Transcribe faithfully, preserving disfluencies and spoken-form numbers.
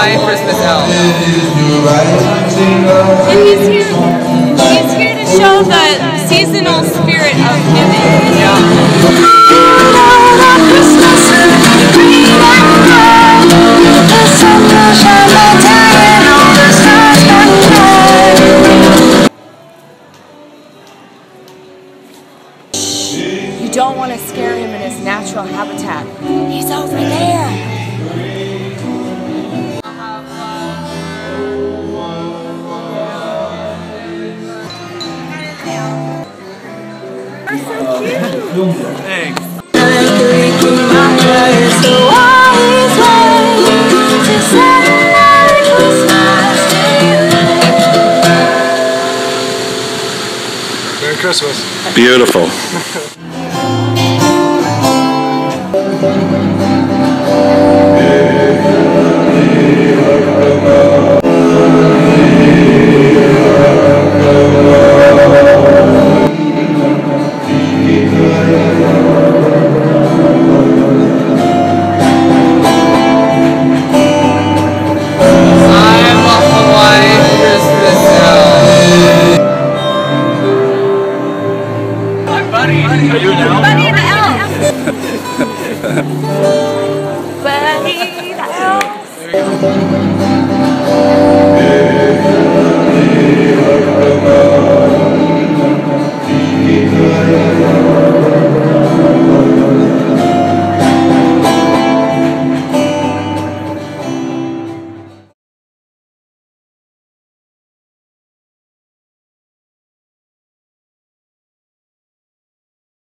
Hawaiian Christmas elf. And he's here, he's here to show the seasonal spirit of giving. You don't want to scare him in his natural habitat. He's over there. You're so cute. Thanks. Merry Christmas. Beautiful. Buddy the elf. Buddy the elf.